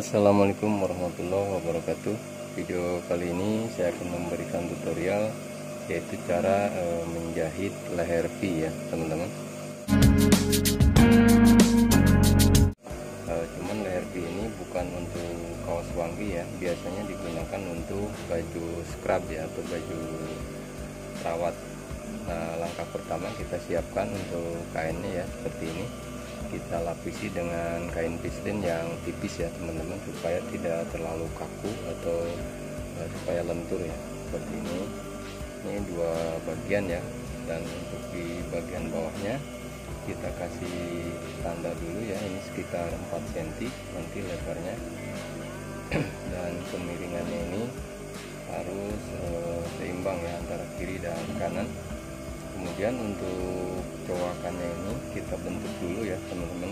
Assalamualaikum warahmatullahi wabarakatuh. Video kali ini saya akan memberikan tutorial yaitu cara menjahit leher V ya teman-teman. Cuman leher V ini bukan untuk kaos wangi ya, biasanya digunakan untuk baju scrub ya atau baju rawat. Nah, langkah pertama kita siapkan untuk kainnya ya, seperti ini kita lapisi dengan kain pislin yang tipis ya teman-teman, supaya tidak terlalu kaku atau supaya lentur ya, seperti ini dua bagian ya. Dan untuk di bagian bawahnya kita kasih tanda dulu ya, ini sekitar 4 cm nanti lebarnya, dan kemiringannya ini harus seimbang ya antara kiri dan kanan. Kemudian untuk cowakannya ini kita bentuk dulu ya teman-teman,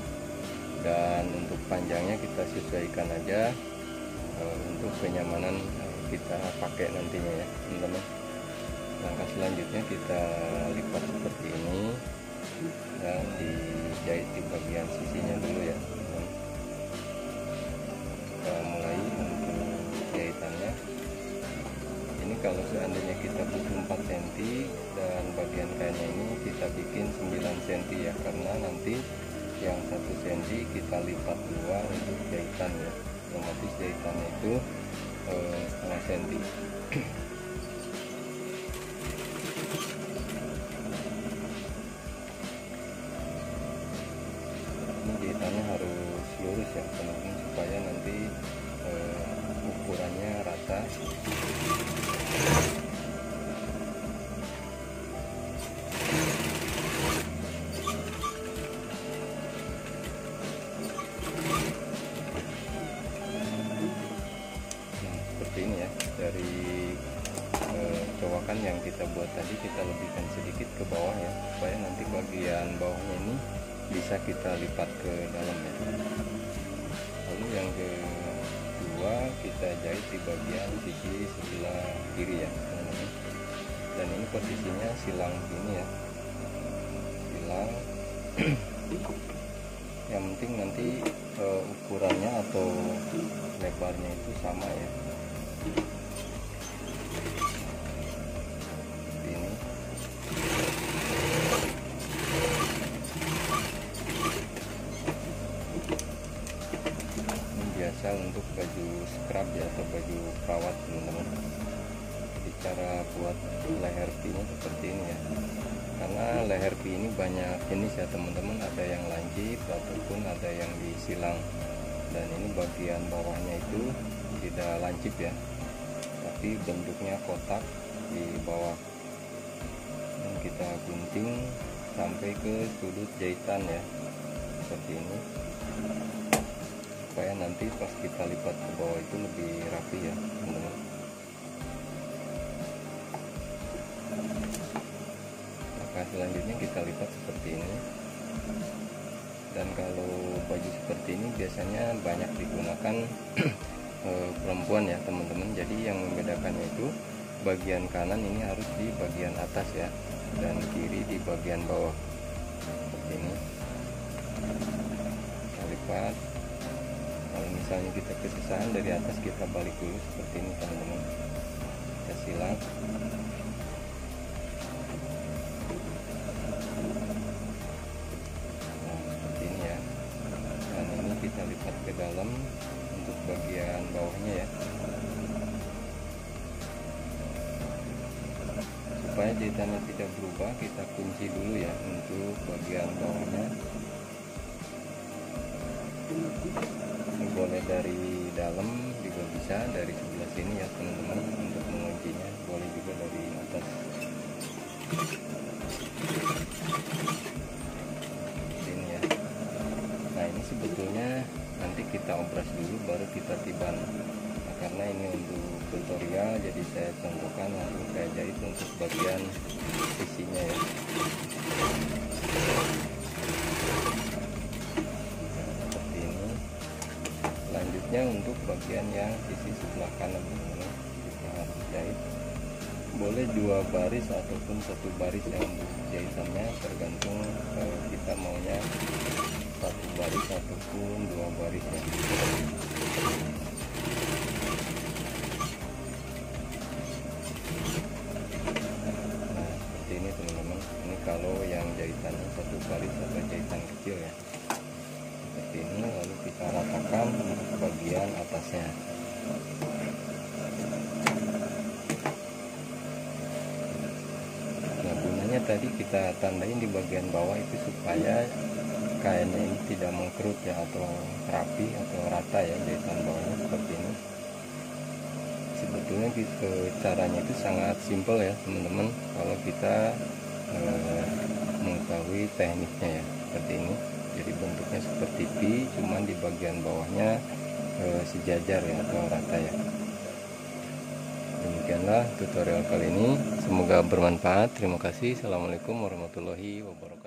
dan untuk panjangnya kita sesuaikan aja untuk kenyamanan kita pakai nantinya ya teman-teman. Langkah selanjutnya kita lipat seperti ini dan dijahit di bagian sisinya dulu ya teman-teman. Kita mulai untuk jahitannya. Kalau seandainya kita butuh 4 cm dan bagian kainnya ini kita bikin 9 cm ya, karena nanti yang 1 cm kita lipat dua untuk jahitan ya, otomatis jahitannya itu setengah cm. Ini jahitannya harus lurus ya teman-teman, supaya nanti ukurannya rata. Ini ya, dari cowakan yang kita buat tadi kita lebihkan sedikit ke bawah ya, supaya nanti bagian bawahnya ini bisa kita lipat ke dalam ya. Lalu yang kedua kita jahit di bagian sisi sebelah kiri ya, dan ini posisinya silang gini ya, silang. Yang penting nanti ukurannya atau lebarnya itu sama ya. Ini biasa untuk baju scrub ya atau baju perawat teman-teman. Cara buat leher V nya seperti ini ya, karena leher V ini banyak jenis ya teman-teman, ada yang lancip ataupun ada yang disilang, dan ini bagian bawahnya itu tidak lancip ya, tapi bentuknya kotak di bawah, dan kita gunting sampai ke sudut jahitan ya, seperti ini, supaya nanti pas kita lipat ke bawah itu lebih rapi ya teman-teman. Maka selanjutnya kita lipat seperti ini. Dan kalau baju seperti ini biasanya banyak digunakan perempuan ya teman-teman, jadi yang membedakannya itu bagian kanan ini harus di bagian atas ya, dan kiri di bagian bawah seperti ini. Kita lipat, kalau misalnya kita kesusahan dari atas kita balik dulu seperti ini teman-teman, kita silang. Nah, seperti ini ya, dan ini kita lipat ke dalam untuk bagian bawahnya ya, supaya jahitannya tidak berubah kita kunci dulu ya untuk bagian bawahnya. Ini boleh dari dalam juga bisa, dari sebelah sini ya teman-teman untuk menguncinya, boleh juga dari atas. Sebetulnya nanti kita obras dulu baru kita tiban. Nah, karena ini untuk tutorial jadi saya contohkan lalu saya jahit untuk bagian sisinya ya. Nah, seperti ini. Selanjutnya untuk bagian yang sisi sebelah kanan ini kita harus jahit, boleh dua baris ataupun satu baris yang jahitannya, tergantung kalau kita maunya satu baris ataupun dua baris ya. menggunakan bagian atasnya. Nah, gunanya tadi kita tandain di bagian bawah itu supaya kainnya ini tidak mengkerut ya, atau rapi atau rata ya, jahitan bawahnya seperti ini. Sebetulnya gitu, caranya itu sangat simpel ya teman-teman, kalau kita mengetahui tekniknya ya, seperti ini. Jadi bentuknya seperti V, cuman di bagian bawahnya sejajar ya, atau rata ya. Demikianlah tutorial kali ini, semoga bermanfaat. Terima kasih. Assalamualaikum warahmatullahi wabarakatuh.